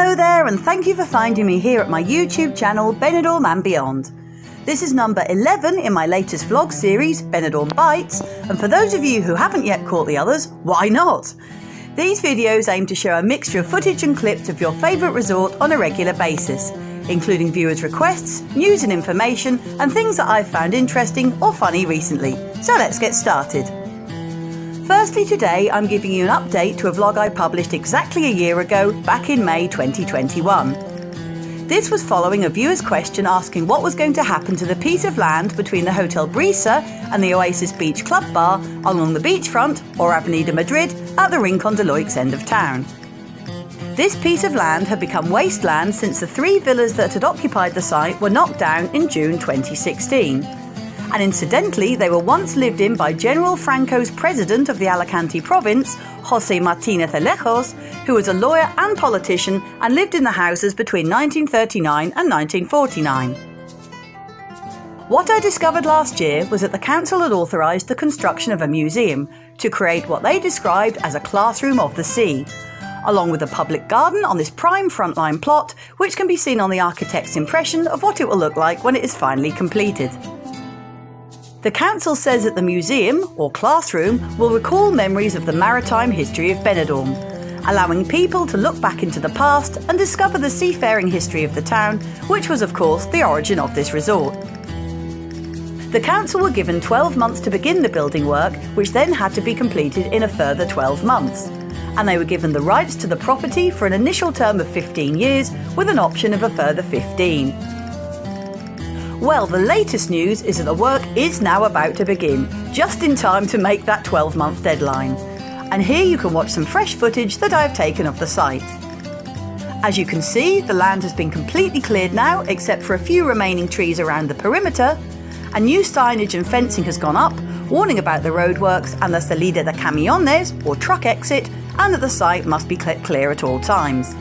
Hello there, and thank you for finding me here at my YouTube channel, Benidorm and Beyond. This is number 11 in my latest vlog series, Benidorm Bites, and for those of you who haven't yet caught the others, why not? These videos aim to share a mixture of footage and clips of your favourite resort on a regular basis, including viewers' requests, news and information, and things that I've found interesting or funny recently. So let's get started. Firstly, today I'm giving you an update to a vlog I published exactly a year ago, back in May 2021. This was following a viewer's question asking what was going to happen to the piece of land between the Hotel Brisa and the Oasis Beach Club Bar along the beachfront, or Avenida Madrid, at the Rincon de Loix end of town. This piece of land had become wasteland since the three villas that had occupied the site were knocked down in June 2016. And incidentally, they were once lived in by General Franco's president of the Alicante province, José Martínez Alejos, who was a lawyer and politician and lived in the houses between 1939 and 1949. What I discovered last year was that the council had authorised the construction of a museum to create what they described as a classroom of the sea, along with a public garden on this prime frontline plot, which can be seen on the architect's impression of what it will look like when it is finally completed. The council says that the museum, or classroom, will recall memories of the maritime history of Benidorm, allowing people to look back into the past and discover the seafaring history of the town, which was of course the origin of this resort. The council were given 12 months to begin the building work, which then had to be completed in a further 12 months, and they were given the rights to the property for an initial term of 15 years with an option of a further 15. Well, the latest news is that the work is now about to begin, just in time to make that 12-month deadline. And here you can watch some fresh footage that I have taken of the site. As you can see, the land has been completely cleared now, except for a few remaining trees around the perimeter, and new signage and fencing has gone up, warning about the roadworks and the salida de camiones, or truck exit, and that the site must be clear at all times.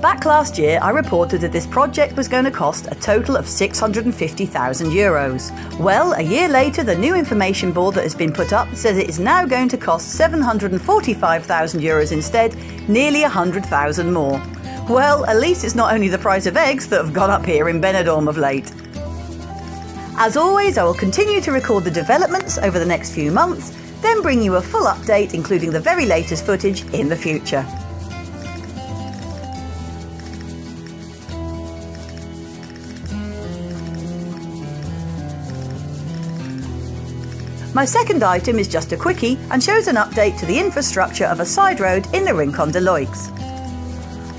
Back last year, I reported that this project was going to cost a total of €650,000. Well, a year later, the new information board that has been put up says it is now going to cost €745,000 instead, nearly €100,000 more. Well, at least it's not only the price of eggs that have gone up here in Benidorm of late. As always, I will continue to record the developments over the next few months, then bring you a full update, including the very latest footage, in the future. My second item is just a quickie and shows an update to the infrastructure of a side road in the Rincon de Loix.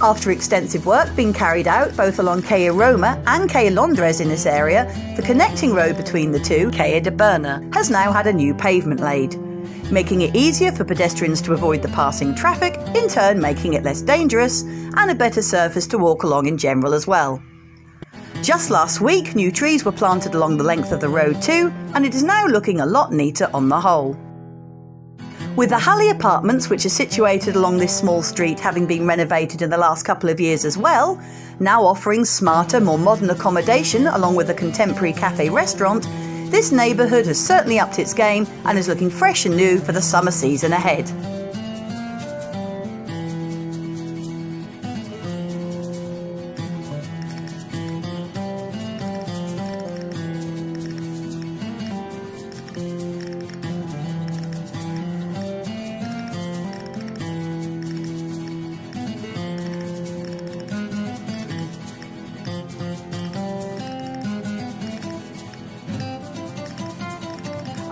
After extensive work being carried out both along Calle Roma and Calle Londres in this area, the connecting road between the two, Calle de Berna, has now had a new pavement laid, making it easier for pedestrians to avoid the passing traffic, in turn making it less dangerous and a better surface to walk along in general as well. Just last week, new trees were planted along the length of the road too, and it is now looking a lot neater on the whole. With the Halley Apartments, which are situated along this small street, having been renovated in the last couple of years as well, now offering smarter, more modern accommodation along with a contemporary cafe restaurant, this neighbourhood has certainly upped its game and is looking fresh and new for the summer season ahead.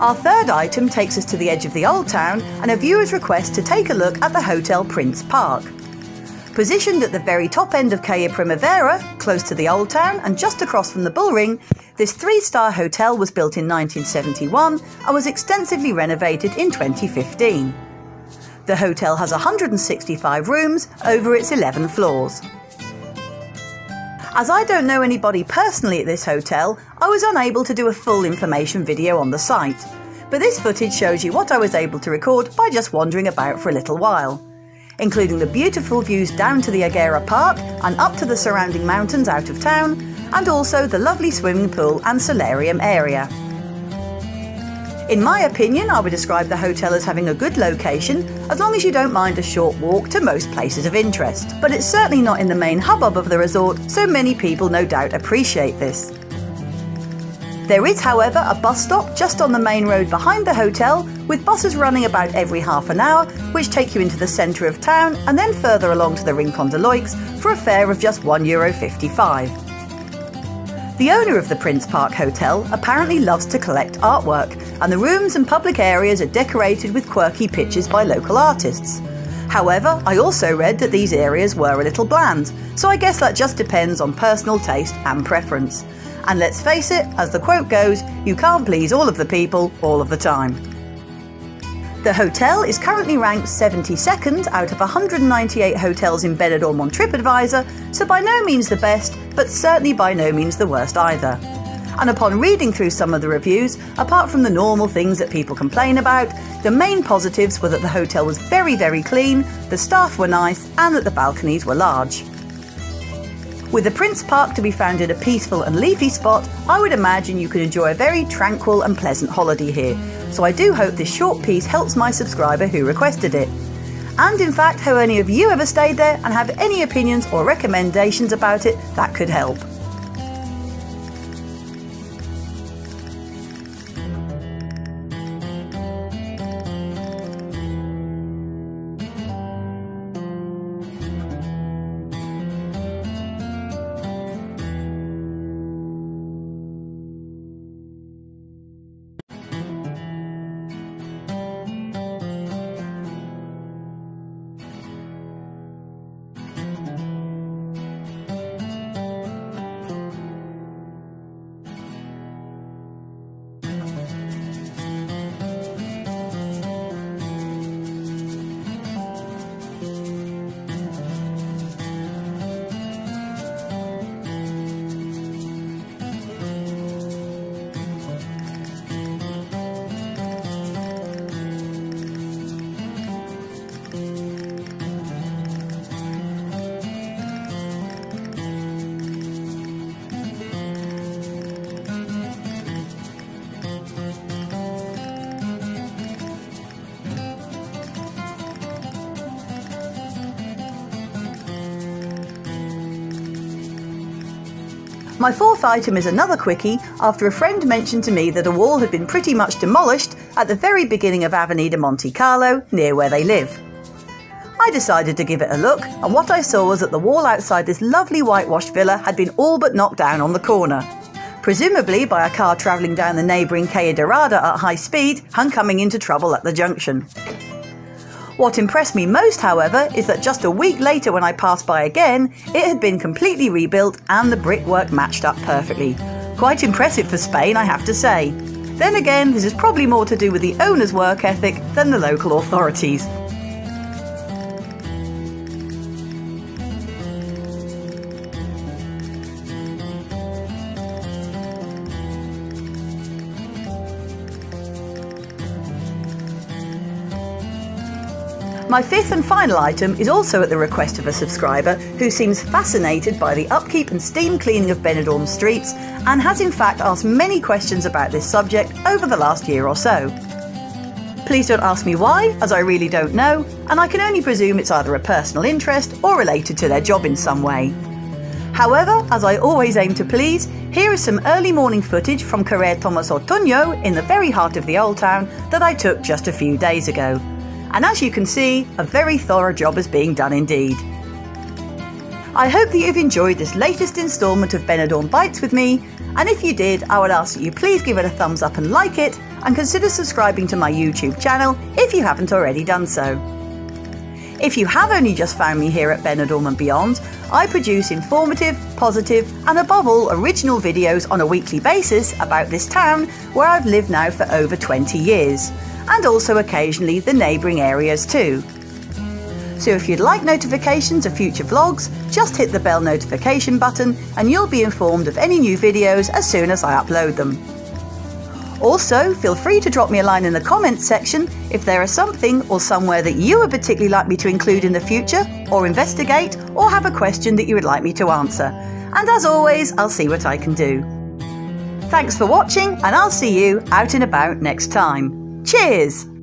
Our third item takes us to the edge of the old town and a viewer's request to take a look at the Hotel Prince Park. Positioned at the very top end of Calle Primavera, close to the old town and just across from the Bullring, this three-star hotel was built in 1971 and was extensively renovated in 2015. The hotel has 165 rooms over its 11 floors. As I don't know anybody personally at this hotel, I was unable to do a full information video on the site, but this footage shows you what I was able to record by just wandering about for a little while, including the beautiful views down to the Aiguera Park and up to the surrounding mountains out of town, and also the lovely swimming pool and solarium area. In my opinion, I would describe the hotel as having a good location, as long as you don't mind a short walk to most places of interest. But it's certainly not in the main hubbub of the resort, so many people no doubt appreciate this. There is, however, a bus stop just on the main road behind the hotel, with buses running about every half an hour, which take you into the centre of town and then further along to the Rincon de Loix for a fare of just €1.55. The owner of the Prince Park Hotel apparently loves to collect artwork, and the rooms and public areas are decorated with quirky pictures by local artists. However, I also read that these areas were a little bland, so I guess that just depends on personal taste and preference. And let's face it, as the quote goes, you can't please all of the people all of the time. The hotel is currently ranked 72nd out of 198 hotels in Benidorm on TripAdvisor, so by no means the best, but certainly by no means the worst either. And upon reading through some of the reviews, apart from the normal things that people complain about, the main positives were that the hotel was very, very clean, the staff were nice, and that the balconies were large. With the Prince Park to be found in a peaceful and leafy spot, I would imagine you could enjoy a very tranquil and pleasant holiday here. So I do hope this short piece helps my subscriber who requested it. And in fact, have any of you ever stayed there and have any opinions or recommendations about it that could help? My fourth item is another quickie after a friend mentioned to me that a wall had been pretty much demolished at the very beginning of Avenida Monte Carlo, near where they live. I decided to give it a look, and what I saw was that the wall outside this lovely whitewashed villa had been all but knocked down on the corner, presumably by a car travelling down the neighbouring Calle Dorada at high speed and coming into trouble at the junction. What impressed me most, however, is that just a week later when I passed by again, it had been completely rebuilt and the brickwork matched up perfectly. Quite impressive for Spain, I have to say. Then again, this is probably more to do with the owner's work ethic than the local authorities. My fifth and final item is also at the request of a subscriber who seems fascinated by the upkeep and steam cleaning of Benidorm streets and has in fact asked many questions about this subject over the last year or so. Please don't ask me why, as I really don't know, and I can only presume it's either a personal interest or related to their job in some way. However, as I always aim to please, here is some early morning footage from Carrer Tomàs Ortuño in the very heart of the old town that I took just a few days ago. And as you can see, a very thorough job is being done indeed. I hope that you've enjoyed this latest instalment of Benidorm Bites with me, and if you did, I would ask that you please give it a thumbs up and like it, and consider subscribing to my YouTube channel if you haven't already done so. If you have only just found me here at Benidorm and Beyond, I produce informative, positive, and above all, original videos on a weekly basis about this town where I've lived now for over 20 years. And also occasionally the neighbouring areas too. So if you'd like notifications of future vlogs, just hit the bell notification button and you'll be informed of any new videos as soon as I upload them. Also, feel free to drop me a line in the comments section if there is something or somewhere that you would particularly like me to include in the future, or investigate, or have a question that you would like me to answer. And as always, I'll see what I can do. Thanks for watching, and I'll see you out and about next time. Cheers!